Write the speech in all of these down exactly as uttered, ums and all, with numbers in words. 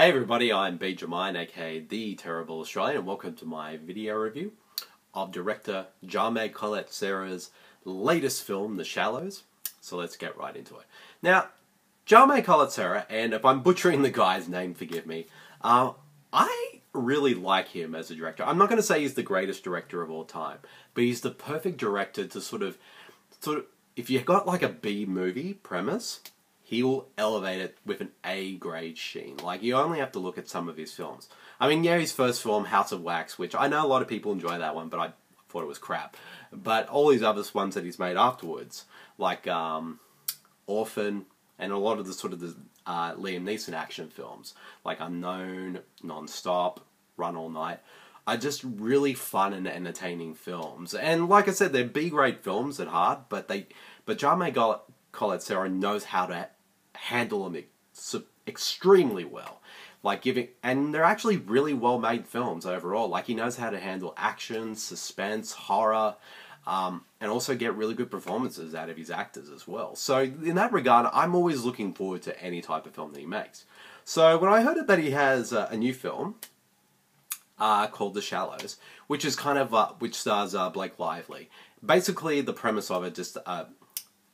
Hey everybody, I'm B. Jermaine, aka The Terrible Australian, and welcome to my video review of director Jaume Collet-Serra's latest film, The Shallows. So let's get right into it. Now, Jaume Collet-Serra, and if I'm butchering the guy's name, forgive me, uh, I really like him as a director. I'm not going to say he's the greatest director of all time, but he's the perfect director to sort of, sort of, if you've got like a B-movie premise, he will elevate it with an A-grade sheen. Like, you only have to look at some of his films. I mean, yeah, his first film, House of Wax, which I know a lot of people enjoy that one, but I thought it was crap. But all these other ones that he's made afterwards, like um, Orphan, and a lot of the sort of the uh, Liam Neeson action films, like Unknown, Nonstop, Run All Night, are just really fun and entertaining films. And like I said, they're B-grade films at heart, but they, but Jaume Collet-Serra knows how to handle them extremely well, like giving, and they're actually really well-made films overall. Like, he knows how to handle action, suspense, horror, um, and also get really good performances out of his actors as well. So in that regard, I'm always looking forward to any type of film that he makes. So when I heard that he has uh, a new film uh, called The Shallows, which is kind of uh, which stars uh, Blake Lively, basically the premise of it just uh,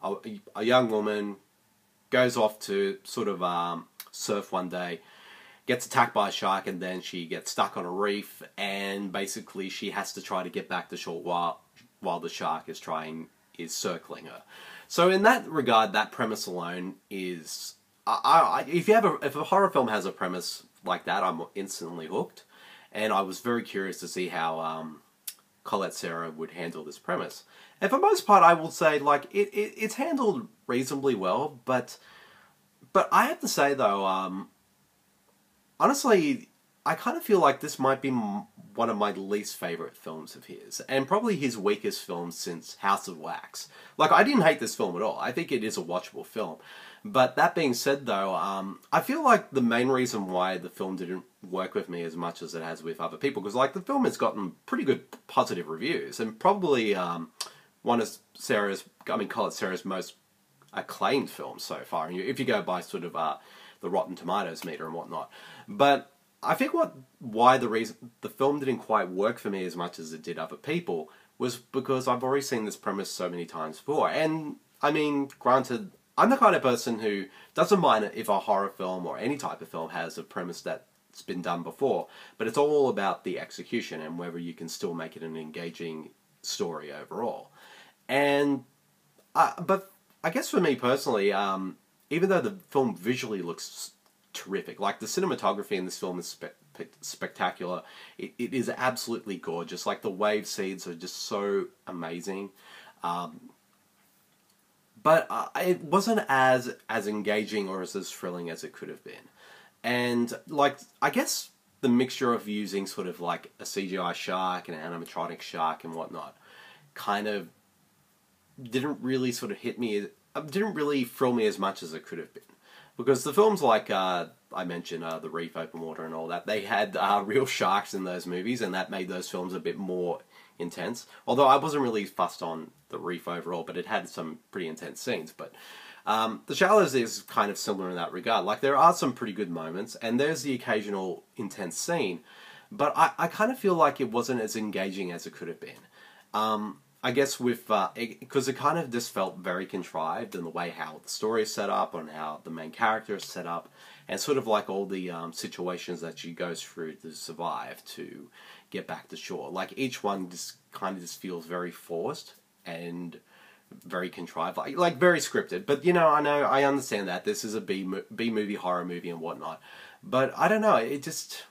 a, a young woman goes off to sort of um, surf one day, gets attacked by a shark, and then she gets stuck on a reef, and basically she has to try to get back to shore while, while the shark is trying, is circling her. So in that regard, that premise alone is, I, I, if you have a, if a horror film has a premise like that, I'm instantly hooked, and I was very curious to see how um, Collet-Serra would handle this premise. And for most part, I will say, like, it, it it's handled reasonably well, but but I have to say, though, um, honestly, I kind of feel like this might be m one of my least favourite films of his, and probably his weakest film since House of Wax. Like, I didn't hate this film at all. I think it is a watchable film. But that being said, though, um, I feel like the main reason why the film didn't work with me as much as it has with other people, because, like, the film has gotten pretty good positive reviews, and probably um, one of Serra's, I mean, Collet-Serra's most acclaimed film so far, and if you go by sort of uh, the Rotten Tomatoes meter and whatnot. But I think what why the reason the film didn't quite work for me as much as it did other people was because I've already seen this premise so many times before. And I mean, granted, I'm the kind of person who doesn't mind if a horror film or any type of film has a premise that's been done before, but it's all about the execution and whether you can still make it an engaging story overall. And uh, but I guess for me personally, um, even though the film visually looks terrific, like the cinematography in this film is spe spectacular, it, it is absolutely gorgeous, like the wave scenes are just so amazing, um, but uh, it wasn't as, as engaging or as, as thrilling as it could have been. And like, I guess the mixture of using sort of like a C G I shark and an animatronic shark and whatnot kind of didn't really sort of hit me, didn't really thrill me as much as it could have been. Because the films like, uh, I mentioned, uh, The Reef, Open Water and all that, they had uh, real sharks in those movies, and that made those films a bit more intense. Although I wasn't really fussed on The Reef overall, but it had some pretty intense scenes. But um, The Shallows is kind of similar in that regard. Like, there are some pretty good moments, and there's the occasional intense scene, but I, I kind of feel like it wasn't as engaging as it could have been. Um... I guess with, because uh, it, it kind of just felt very contrived in the way how the story is set up, on how the main character is set up, and sort of like all the um, situations that she goes through to survive, to get back to shore. Like, each one just kind of just feels very forced and very contrived, like, like very scripted. But, you know, I know, I understand that this is a B, B-movie, horror movie and whatnot. But I don't know, it just,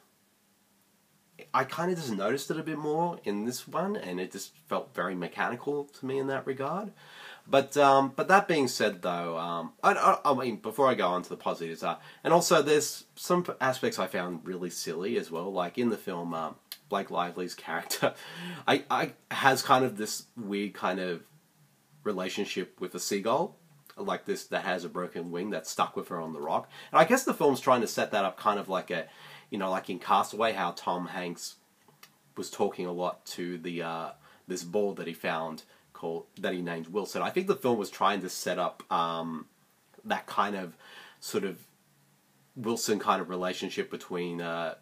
I kind of just noticed it a bit more in this one, and it just felt very mechanical to me in that regard. But um, but that being said, though, um, I, I, I mean, before I go on to the positives, uh, and also there's some aspects I found really silly as well. Like in the film, um, Blake Lively's character, I, I has kind of this weird kind of relationship with a seagull, like this that has a broken wing that's stuck with her on the rock. And I guess the film's trying to set that up kind of like a, you know, like in Castaway, how Tom Hanks was talking a lot to the uh, this ball that he found called that he named Wilson. I think the film was trying to set up um, that kind of sort of Wilson kind of relationship between uh,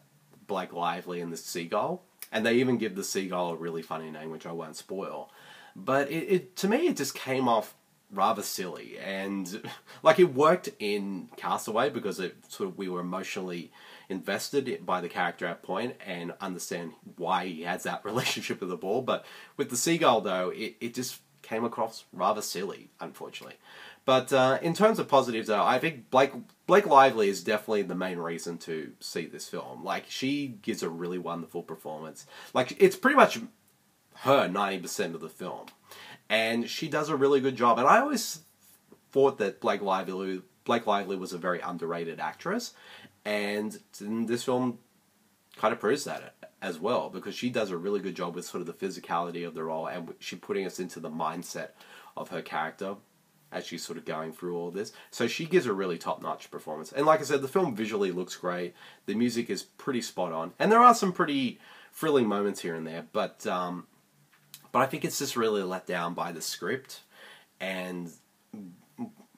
Blake Lively and the seagull. And they even give the seagull a really funny name, which I won't spoil. But it, it to me, it just came off rather silly. And, like, it worked in Castaway because it sort of we were emotionally invested by the character at point and understand why he has that relationship with the ball. But with the seagull, though, it, it just came across rather silly, unfortunately. But uh, in terms of positives, though, I think Blake, Blake Lively is definitely the main reason to see this film. Like, she gives a really wonderful performance. Like, it's pretty much her ninety percent of the film. And she does a really good job. And I always thought that Blake Lively, Blake Lively was a very underrated actress. And this film kind of proves that as well, because she does a really good job with sort of the physicality of the role, and she's putting us into the mindset of her character as she's sort of going through all this. So she gives a really top-notch performance. And like I said, the film visually looks great. The music is pretty spot on. And there are some pretty thrilling moments here and there, but um, but I think it's just really let down by the script. And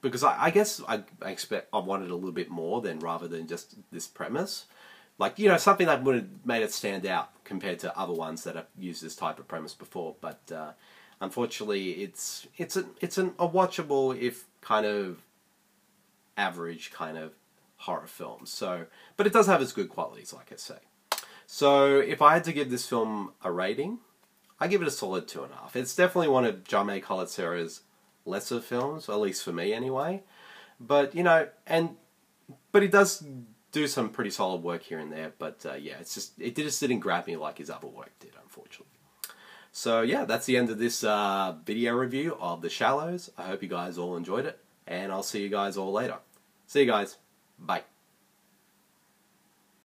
because I, I guess I, I expect I wanted a little bit more than rather than just this premise. Like, you know, something that would have made it stand out compared to other ones that have used this type of premise before. But uh, unfortunately, it's it's a, it's an, a watchable, if kind of average kind of horror film. So, but it does have its good qualities, like I say. So if I had to give this film a rating, I give it a solid two and a half. It's definitely one of Jaume Collet-Serra's lesser films, at least for me anyway. But, you know, and but he does do some pretty solid work here and there, but uh, yeah, it's just it just didn't grab me like his other work did, unfortunately. So yeah, that's the end of this uh, video review of The Shallows. I hope you guys all enjoyed it, and I'll see you guys all later. See you guys. Bye.